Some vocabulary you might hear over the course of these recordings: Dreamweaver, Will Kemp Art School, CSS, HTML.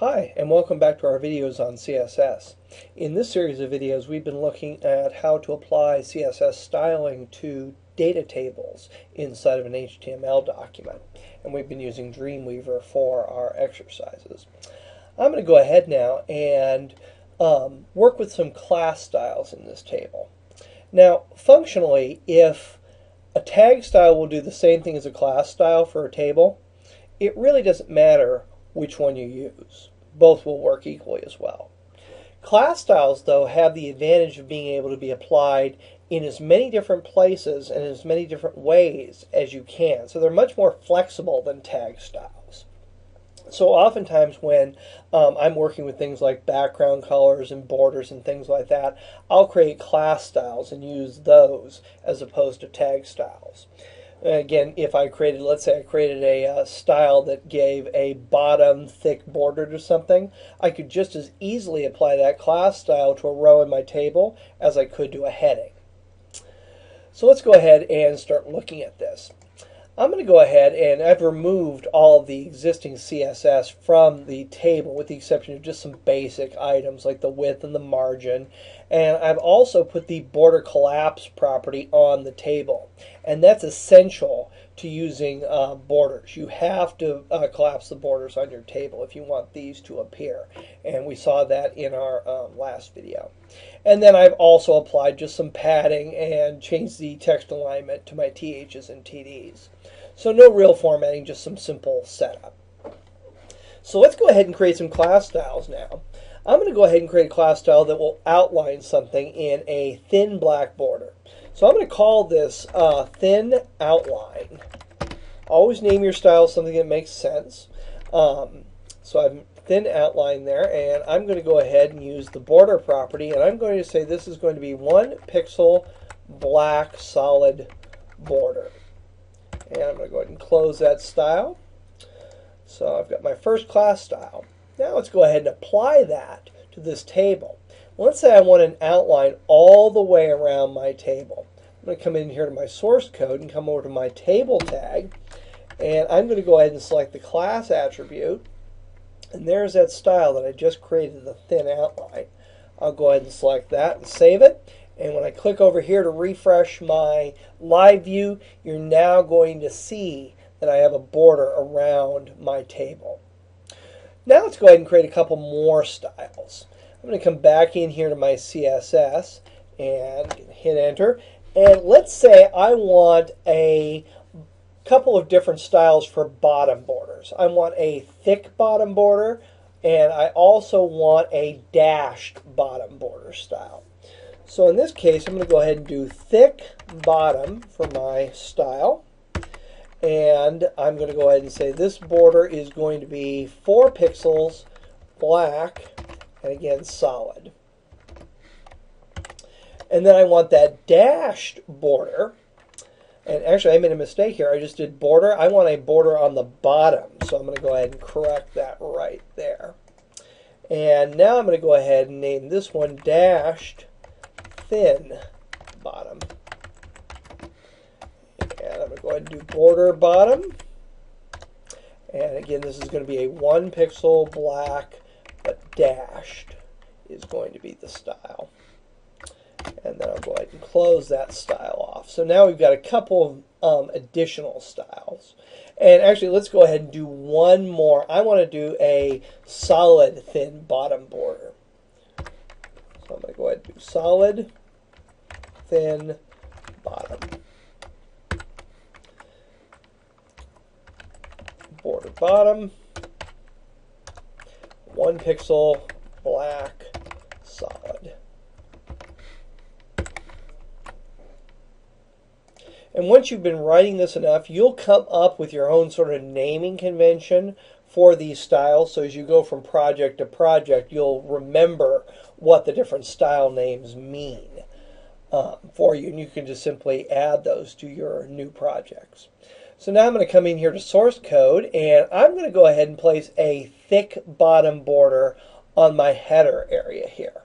Hi, and welcome back to our videos on CSS. In this series of videos, we've been looking at how to apply CSS styling to data tables inside of an HTML document. And we've been using Dreamweaver for our exercises. I'm going to go ahead now and work with some class styles in this table. Now, functionally, if a tag style will do the same thing as a class style for a table, it really doesn't matter which one you use. Both will work equally as well. Class styles, though, have the advantage of being able to be applied in as many different places and in as many different ways as you can. So they're much more flexible than tag styles. So oftentimes when I'm working with things like background colors and borders and things like that, I'll create class styles and use those as opposed to tag styles. Again, if I created, let's say I created a style that gave a bottom thick border to something, I could just as easily apply that class style to a row in my table as I could to a heading. So let's go ahead and start looking at this. I'm going to go ahead and I've removed all of the existing CSS from the table with the exception of just some basic items like the width and the margin. And I've also put the border collapse property on the table. And that's essential to using borders. You have to collapse the borders on your table if you want these to appear. And we saw that in our last video. And then I've also applied just some padding and changed the text alignment to my THs and TDs. So no real formatting, just some simple setup. So let's go ahead and create some class styles now. I'm going to go ahead and create a class style that will outline something in a thin black border. So I'm going to call this thin outline. Always name your style something that makes sense. So I've thin outline there, and I'm going to go ahead and use the border property, and I'm going to say this is going to be 1 pixel black solid border. And I'm going to go ahead and close that style. So I've got my first class style. Now let's go ahead and apply that to this table. Let's say I want an outline all the way around my table. I'm going to come in here to my source code and come over to my table tag, and I'm going to go ahead and select the class attribute, and there's that style that I just created, the thin outline. I'll go ahead and select that and save it, and when I click over here to refresh my live view, you're now going to see that I have a border around my table. Now let's go ahead and create a couple more styles. I'm going to come back in here to my CSS and hit enter. And let's say I want a couple of different styles for bottom borders. I want a thick bottom border, and I also want a dashed bottom border style. So in this case, I'm going to go ahead and do thick bottom for my style. And I'm going to go ahead and say this border is going to be 4 pixels black, and again solid. And then I want that dashed border, and actually I made a mistake here, I just did border, I want a border on the bottom, so I'm going to go ahead and correct that right there. And now I'm going to go ahead and name this one dashed thin bottom. And I'm going to go ahead and do border bottom, and again this is going to be a 1 pixel black, but dashed is going to be the style. And then I'll go ahead and close that style off. So now we've got a couple of additional styles. And actually let's go ahead and do one more. I want to do a solid thin bottom border. So I'm going to go ahead and do solid thin bottom. Border bottom, 1 pixel black solid. And once you've been writing this enough, you'll come up with your own sort of naming convention for these styles. So as you go from project to project, you'll remember what the different style names mean for you. And you can just simply add those to your new projects. So now I'm going to come in here to source code, and I'm going to go ahead and place a thick bottom border on my header area here.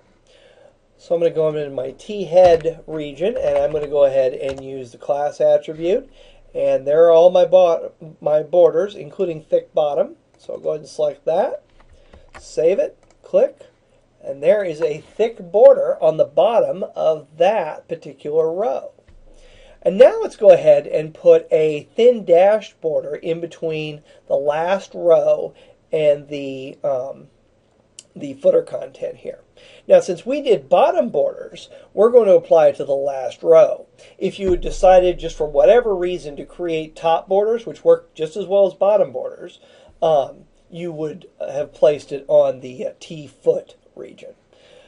So I'm going to go into my T-head region, and I'm going to go ahead and use the class attribute. And there are all my borders, including thick bottom. So I'll go ahead and select that, save it, click, and there is a thick border on the bottom of that particular row. And now let's go ahead and put a thin dashed border in between the last row and the footer content here. Now, since we did bottom borders, we're going to apply it to the last row. If you decided just for whatever reason to create top borders, which work just as well as bottom borders, you would have placed it on the T-foot region.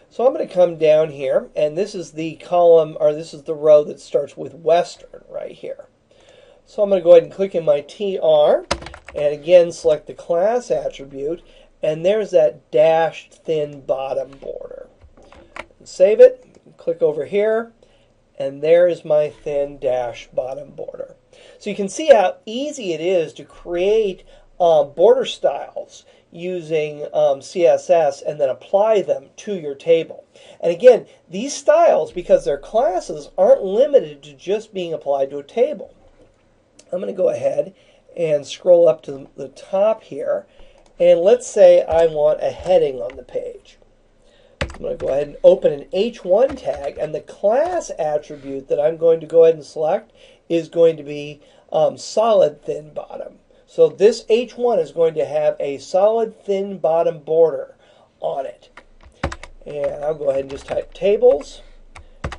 So I'm going to come down here, and this is the column, or this is the row that starts with Western right here. So I'm going to go ahead and click in my TR, and again select the class attribute, and there's that dashed thin bottom border. Save it, click over here, and there's my thin dashed bottom border. So you can see how easy it is to create border styles using CSS and then apply them to your table. And again, these styles, because they're classes, aren't limited to just being applied to a table. I'm going to go ahead and scroll up to the top here, and let's say I want a heading on the page. I'm going to go ahead and open an H1 tag, and the class attribute that I'm going to go ahead and select is going to be solid thin bottom. So this H1 is going to have a solid thin bottom border on it. And I'll go ahead and just type tables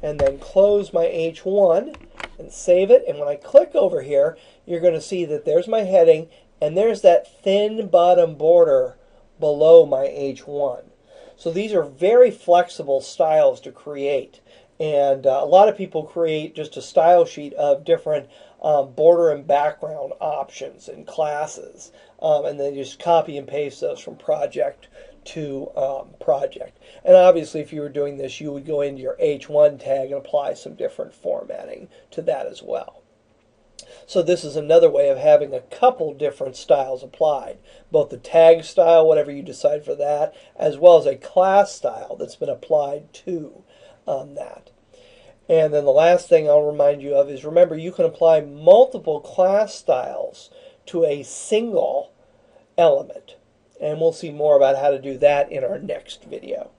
and then close my H1 and save it. And when I click over here, you're going to see that there's my heading and there's that thin bottom border below my H1. So these are very flexible styles to create. And a lot of people create just a style sheet of different border and background options and classes, and then just copy and paste those from project to project. And obviously, if you were doing this, you would go into your H1 tag and apply some different formatting to that as well. So this is another way of having a couple different styles applied, both the tag style, whatever you decide for that, as well as a class style that's been applied to that. And then the last thing I'll remind you of is, remember, you can apply multiple class styles to a single element. And we'll see more about how to do that in our next video.